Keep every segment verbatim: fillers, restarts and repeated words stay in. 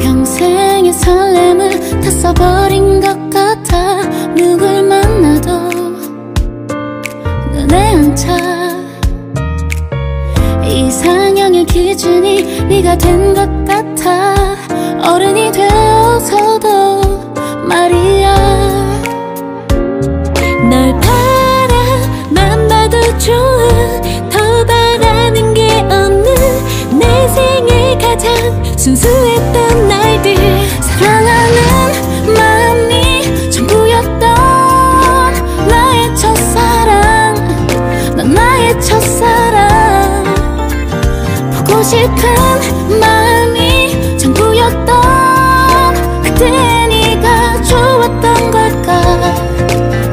평생의 설렘을 다 써버린 것 같아. 누굴 만나도 눈에 안 차. 이상형의 기준이 네가 된 것 같아. 어른이 되어서도 말이야. 널 바라만 봐도 좋은, 더 바라는 게 없는 내 생애 가장 순수했던 날들. 사랑하는 마음이 전부였던 나의 첫사랑. 넌 나의 첫사랑. 보고 싶은 마음이 전부였던 그때의 네가 좋았던 걸까?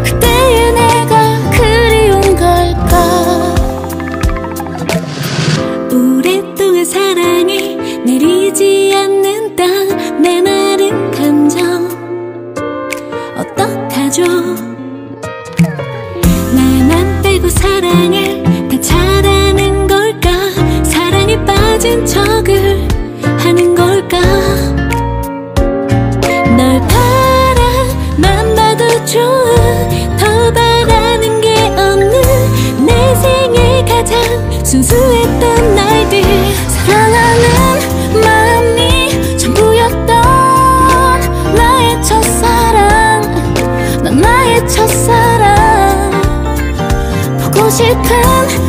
그때의 내가 그리운 걸까? 오랫동안 사랑이 내리지 않는 땅, 내 마른 감정 어떡하죠? 나만 빼고 사랑을 다 잘하는 걸까? 빠진 척을 하는 걸까? 널 바라만 봐도 좋은, 더 바라는 게 없는 내 생애 가장 순수했던 날들. 사랑하는 마음이 전부였던 나의 첫사랑. 넌 나의 첫사랑. 보고 싶은